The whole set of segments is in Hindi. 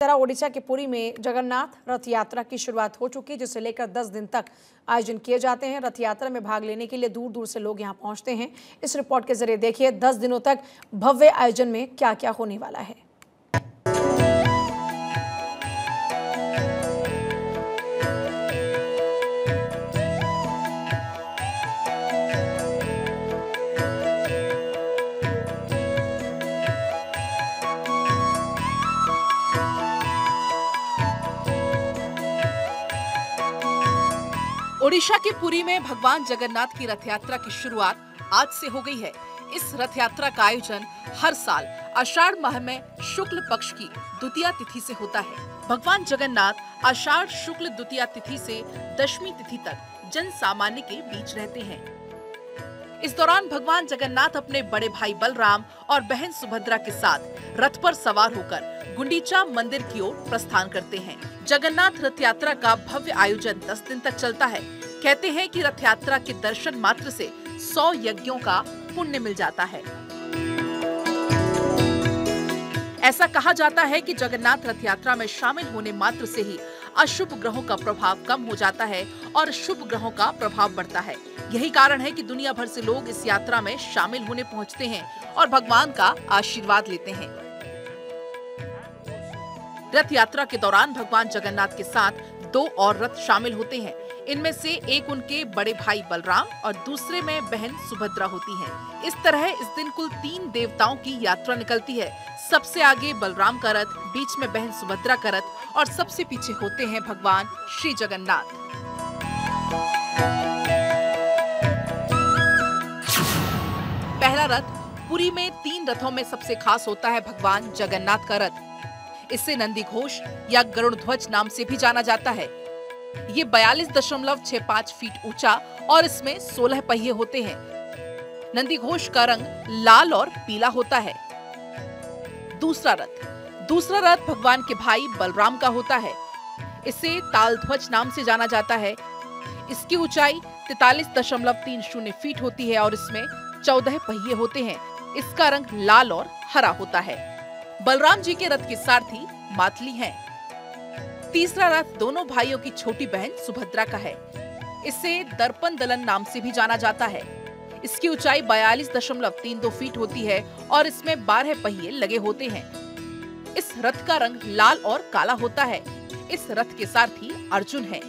तरह ओडिशा के पुरी में जगन्नाथ रथ यात्रा की शुरुआत हो चुकी है, जिसे लेकर 10 दिन तक आयोजन किए जाते हैं। रथ यात्रा में भाग लेने के लिए दूर दूर से लोग यहां पहुंचते हैं। इस रिपोर्ट के जरिए देखिए 10 दिनों तक भव्य आयोजन में क्या क्या होने वाला है। ओडिशा के पुरी में भगवान जगन्नाथ की रथ यात्रा की शुरुआत आज से हो गई है। इस रथ यात्रा का आयोजन हर साल अषाढ़ माह में शुक्ल पक्ष की द्वितीया तिथि से होता है। भगवान जगन्नाथ अषाढ़ शुक्ल द्वितीया तिथि से 10वीं तिथि तक जन सामान्य के बीच रहते हैं। इस दौरान भगवान जगन्नाथ अपने बड़े भाई बलराम और बहन सुभद्रा के साथ रथ पर सवार होकर गुंडीचा मंदिर की ओर प्रस्थान करते हैं। जगन्नाथ रथ यात्रा का भव्य आयोजन 10 दिन तक चलता है। कहते हैं कि रथ यात्रा के दर्शन मात्र से 100 यज्ञों का पुण्य मिल जाता है। ऐसा कहा जाता है कि जगन्नाथ रथ यात्रा में शामिल होने मात्र से ही अशुभ ग्रहों का प्रभाव कम हो जाता है और शुभ ग्रहों का प्रभाव बढ़ता है। यही कारण है कि दुनिया भर से लोग इस यात्रा में शामिल होने पहुँचते हैं और भगवान का आशीर्वाद लेते हैं। रथ यात्रा के दौरान भगवान जगन्नाथ के साथ 2 और रथ शामिल होते हैं। इनमें से एक उनके बड़े भाई बलराम और दूसरे में बहन सुभद्रा होती हैं। इस तरह इस दिन कुल 3 देवताओं की यात्रा निकलती है। सबसे आगे बलराम का रथ, बीच में बहन सुभद्रा का रथ और सबसे पीछे होते हैं भगवान श्री जगन्नाथ। पहला रथ पुरी में 3 रथों में सबसे खास होता है भगवान जगन्नाथ का रथ। इससे नंदी घोष या गरुण ध्वज नाम से भी जाना जाता है। ये 42.65 फीट ऊंचा और इसमें 16 पहिए होते हैं। नंदी घोष का रंग लाल और पीला होता है। दूसरा रथ भगवान के भाई बलराम का होता है। इसे तालध्वज नाम से जाना जाता है। इसकी ऊंचाई 43.30 फीट होती है और इसमें 14 पहिए होते हैं। इसका रंग लाल और हरा होता है। बलराम जी के रथ के सारथी मातली हैं। तीसरा रथ दोनों भाइयों की छोटी बहन सुभद्रा का है। इसे दर्पण दलन नाम से भी जाना जाता है। इसकी ऊंचाई 42.32 फीट होती है और इसमें 12 पहिए लगे होते हैं। इस रथ का रंग लाल और काला होता है। इस रथ के सारथी अर्जुन हैं।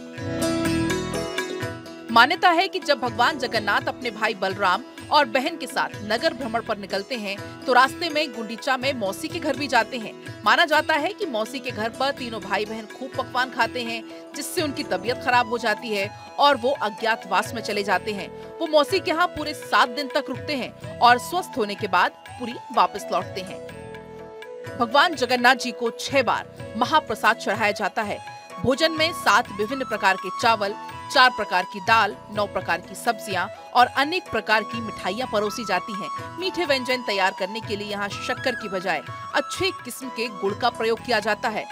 मान्यता है कि जब भगवान जगन्नाथ अपने भाई बलराम और बहन के साथ नगर भ्रमण पर निकलते हैं तो रास्ते में गुंडीचा में मौसी के घर भी जाते हैं। माना जाता है कि मौसी के घर पर तीनों भाई बहन खूब पकवान खाते हैं, जिससे उनकी तबीयत खराब हो जाती है और वो अज्ञातवास में चले जाते हैं। वो मौसी के यहाँ पूरे 7 दिन तक रुकते हैं और स्वस्थ होने के बाद पुरी वापस लौटते हैं। भगवान जगन्नाथ जी को 6 बार महाप्रसाद चढ़ाया जाता है। भोजन में 7 विभिन्न प्रकार के चावल, 4 प्रकार की दाल, 9 प्रकार की सब्जियां और अनेक प्रकार की मिठाइयां परोसी जाती हैं। मीठे व्यंजन तैयार करने के लिए यहां शक्कर की बजाय अच्छे किस्म के गुड़ का प्रयोग किया जाता है।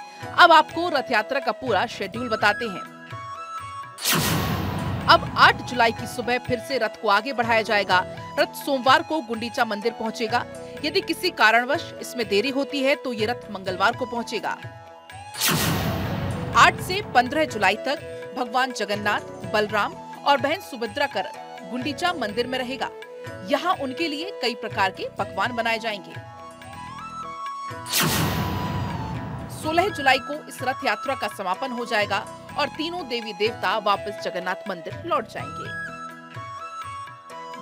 अब आपको रथ यात्रा का पूरा शेड्यूल बताते हैं। अब 8 जुलाई की सुबह फिर से रथ को आगे बढ़ाया जाएगा। रथ सोमवार को गुंडीचा मंदिर पहुँचेगा। यदि किसी कारणवश इसमें देरी होती है तो ये रथ मंगलवार को पहुँचेगा। 8 से 15 जुलाई तक भगवान जगन्नाथ, बलराम और बहन सुभद्रा का रथ गुंडीचा मंदिर में रहेगा। यहाँ उनके लिए कई प्रकार के पकवान बनाए जाएंगे। 16 जुलाई को इस रथ यात्रा का समापन हो जाएगा और तीनों देवी देवता वापस जगन्नाथ मंदिर लौट जाएंगे।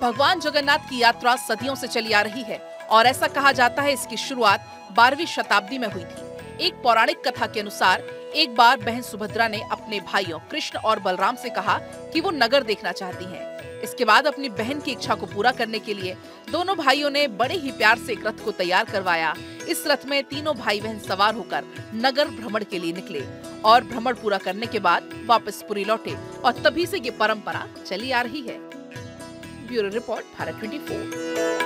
भगवान जगन्नाथ की यात्रा सदियों से चली आ रही है और ऐसा कहा जाता है इसकी शुरुआत 12वीं शताब्दी में हुई थी। एक पौराणिक कथा के अनुसार एक बार बहन सुभद्रा ने अपने भाइयों कृष्ण और बलराम से कहा कि वो नगर देखना चाहती हैं। इसके बाद अपनी बहन की इच्छा को पूरा करने के लिए दोनों भाइयों ने बड़े ही प्यार से एक रथ को तैयार करवाया। इस रथ में तीनों भाई बहन सवार होकर नगर भ्रमण के लिए निकले और भ्रमण पूरा करने के बाद वापस पुरी लौटे और तभी से ये परंपरा चली आ रही है। Bureau report, Bharat 24।